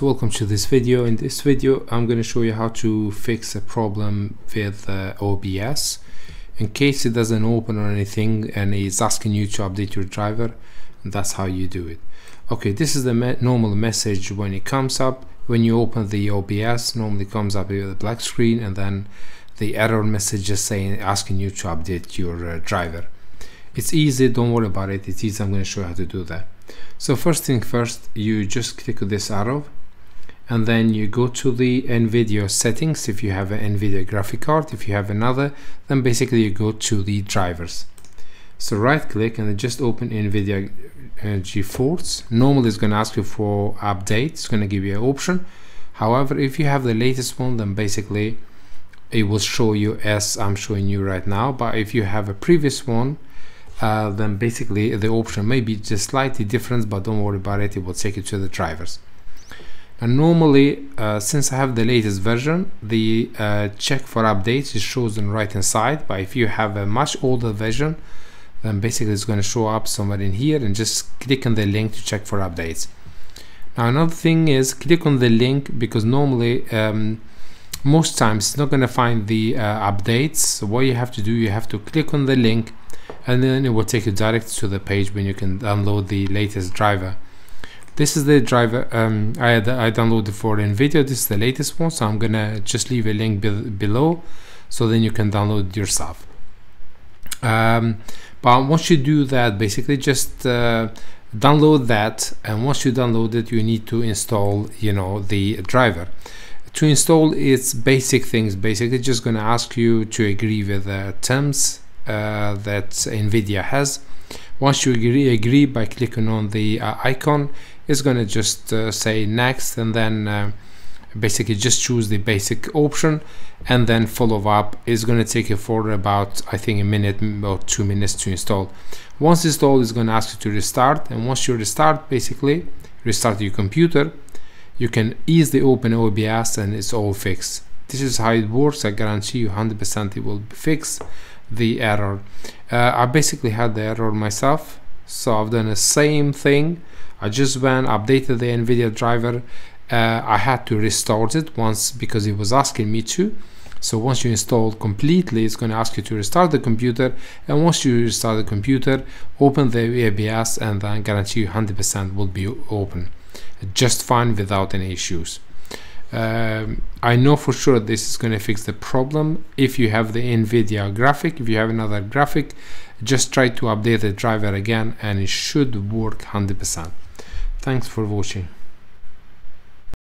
folks, welcome to this video. In this video I'm going to show you how to fix a problem with OBS. In case it doesn't open or anything and it's asking you to update your driver, and that's how you do it. Okay, this is the normal message when it comes up. When you open the OBS, normally comes up with a black screen and then the error message is saying asking you to update your driver. It's easy, don't worry about it, it's easy. I'm going to show you how to do that. So first thing first, you just click this arrow and then you go to the NVIDIA settings if you have an NVIDIA graphic card. If you have another, then basically you go to the drivers. So right click and then just open NVIDIA GeForce. Normally it's going to ask you for update, it's going to give you an option. However, if you have the latest one, then basically it will show you as I'm showing you right now. But if you have a previous one, then basically the option may be just slightly different, but don't worry about it, it will take you to the drivers. And normally since I have the latest version, the check for updates is shown on the right hand side, but if you have a much older version, then basically it's going to show up somewhere in here, and just click on the link to check for updates. Now another thing is click on the link, because normally most times it's not going to find the updates. So what you have to do, you have to click on the link and then it will take you direct to the page when you can download the latest driver. This is the driver I downloaded for NVIDIA. This is the latest one, so I'm gonna just leave a link below, so then you can download yourself. But once you do that, basically just download that, and once you download it, you need to install, you know, the driver. To install its basic things, basically just gonna ask you to agree with the terms that NVIDIA has. Once you agree by clicking on the icon, it's going to just say next, and then basically just choose the basic option and then follow up. It's going to take you for about, I think, a minute or 2 minutes to install. Once installed, it's going to ask you to restart, and once you restart, basically restart your computer, you can easily open OBS and it's all fixed. This is how it works. I guarantee you 100% it will fix the error. I basically had the error myself, so I've done the same thing. I just went, updated the NVIDIA driver. I had to restart it once because it was asking me to. So once you install completely, it's going to ask you to restart the computer, and once you restart the computer, open the OBS, and I guarantee you 100% will be open just fine without any issues. I know for sure this is going to fix the problem. If you have the NVIDIA graphic, if you have another graphic, just try to update the driver again and it should work 100%. Thanks for watching.